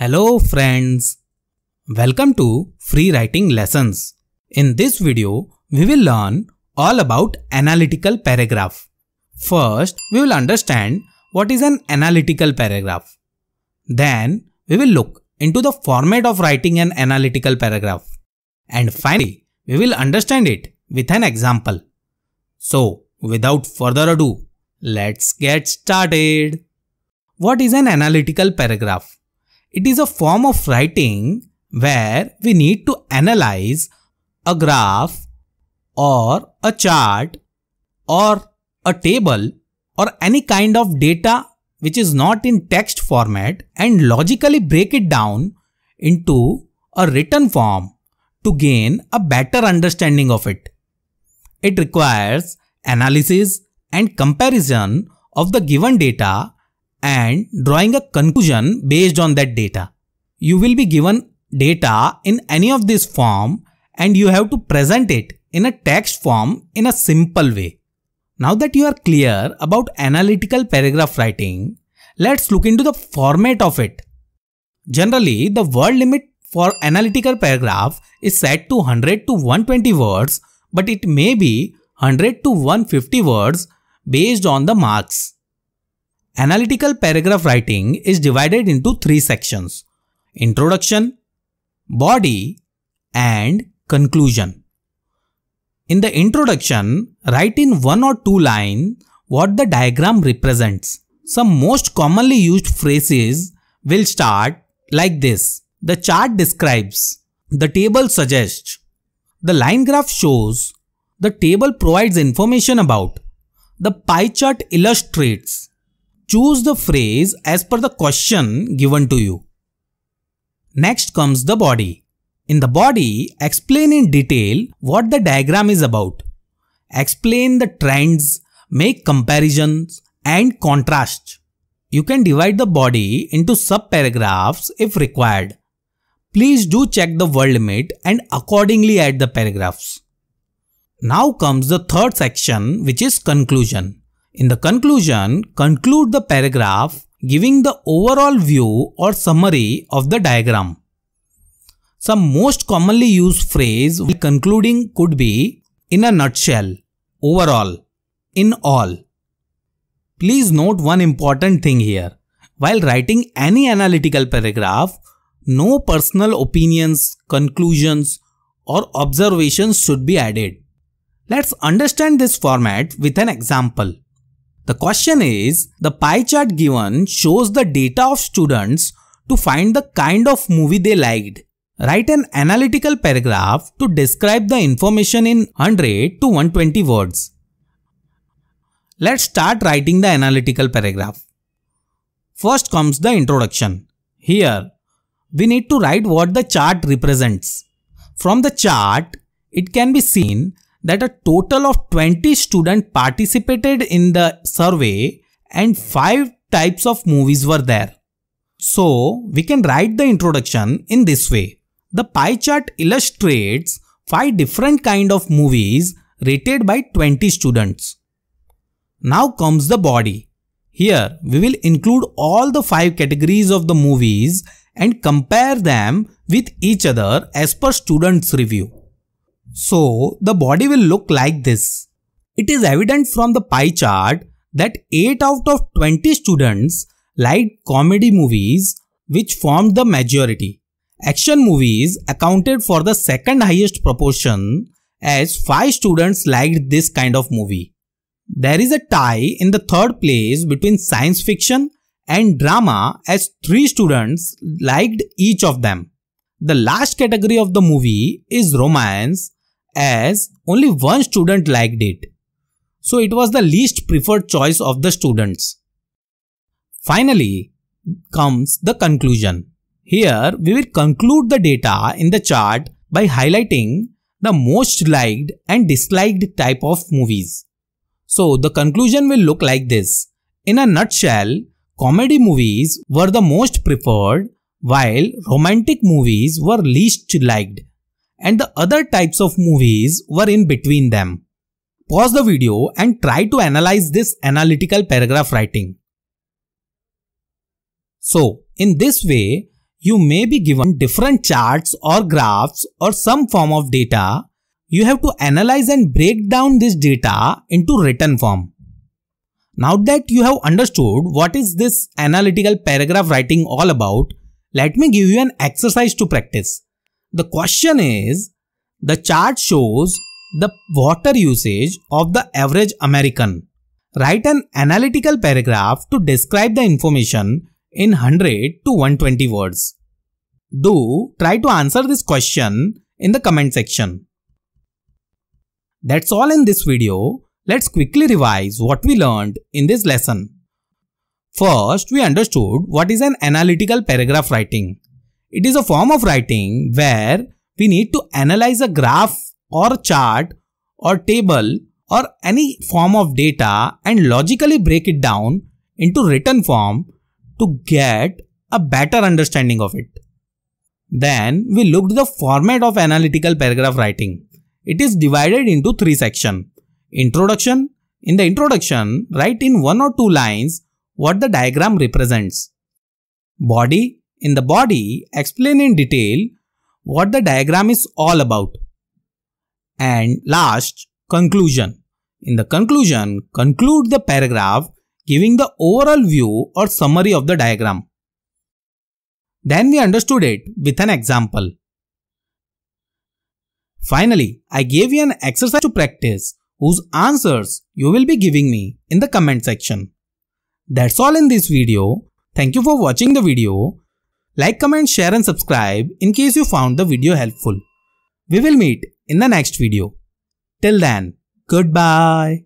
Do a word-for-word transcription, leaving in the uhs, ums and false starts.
Hello friends, welcome to Free Writing Lessons. In this video, we will learn all about analytical paragraph. First, we will understand what is an analytical paragraph. Then, we will look into the format of writing an analytical paragraph. And finally, we will understand it with an example. So, without further ado, let's get started. What is an analytical paragraph? It is a form of writing where we need to analyze a graph or a chart or a table or any kind of data which is not in text format and logically break it down into a written form to gain a better understanding of it. It requires analysis and comparison of the given data and drawing a conclusion based on that data. You will be given data in any of this form and you have to present it in a text form in a simple way. Now that you are clear about analytical paragraph writing, let's look into the format of it. Generally, the word limit for analytical paragraph is set to one hundred to one hundred twenty words, but it may be one hundred to one hundred fifty words based on the marks. Analytical paragraph writing is divided into three sections: introduction, body, and conclusion. In the introduction, write in one or two lines what the diagram represents. Some most commonly used phrases will start like this: the chart describes, the table suggests, the line graph shows, the table provides information about, the pie chart illustrates. Choose the phrase as per the question given to you. Next comes the body. In the body, explain in detail what the diagram is about. Explain the trends, make comparisons and contrast. You can divide the body into sub-paragraphs if required. Please do check the word limit and accordingly add the paragraphs. Now comes the third section, which is conclusion. In the conclusion, conclude the paragraph giving the overall view or summary of the diagram. Some most commonly used phrase while concluding could be in a nutshell, overall, in all. Please note one important thing here. While writing any analytical paragraph, no personal opinions, conclusions or observations should be added. Let's understand this format with an example. The question is, the pie chart given shows the data of students to find the kind of movie they liked. Write an analytical paragraph to describe the information in one hundred to one hundred twenty words. Let's start writing the analytical paragraph. First comes the introduction. Here, we need to write what the chart represents. From the chart, it can be seen that a total of twenty students participated in the survey and five types of movies were there. So, we can write the introduction in this way. The pie chart illustrates five different kinds of movies rated by twenty students. Now comes the body. Here, we will include all the five categories of the movies and compare them with each other as per students' review. So, the body will look like this. It is evident from the pie chart that eight out of twenty students liked comedy movies, which formed the majority. Action movies accounted for the second highest proportion, as five students liked this kind of movie. There is a tie in the third place between science fiction and drama, as three students liked each of them. The last category of the movie is romance, as only one student liked it. So it was the least preferred choice of the students. Finally comes the conclusion. Here we will conclude the data in the chart by highlighting the most liked and disliked type of movies. So the conclusion will look like this. In a nutshell, comedy movies were the most preferred, while romantic movies were least liked, and the other types of movies were in between them. Pause the video and try to analyze this analytical paragraph writing. So, in this way, You may be given different charts or graphs or some form of data. You have to analyze and break down this data into written form. Now that you have understood what is this analytical paragraph writing all about, let me give you an exercise to practice. The question is, the chart shows the water usage of the average American. Write an analytical paragraph to describe the information in one hundred to one hundred twenty words. Do try to answer this question in the comment section. That's all in this video. Let's quickly revise what we learned in this lesson. First, we understood what is an analytical paragraph writing. It is a form of writing where we need to analyze a graph or chart or table or any form of data and logically break it down into written form to get a better understanding of it. Then we looked at the format of analytical paragraph writing. It is divided into three sections. Introduction. In the introduction, write in one or two lines what the diagram represents. Body. In the body, explain in detail what the diagram is all about. And last, conclusion. In the conclusion, conclude the paragraph giving the overall view or summary of the diagram. Then we understood it with an example. Finally, I gave you an exercise to practice whose answers you will be giving me in the comment section. That's all in this video. Thank you for watching the video. Like, comment, share and subscribe in case you found the video helpful. We will meet in the next video. Till then, goodbye.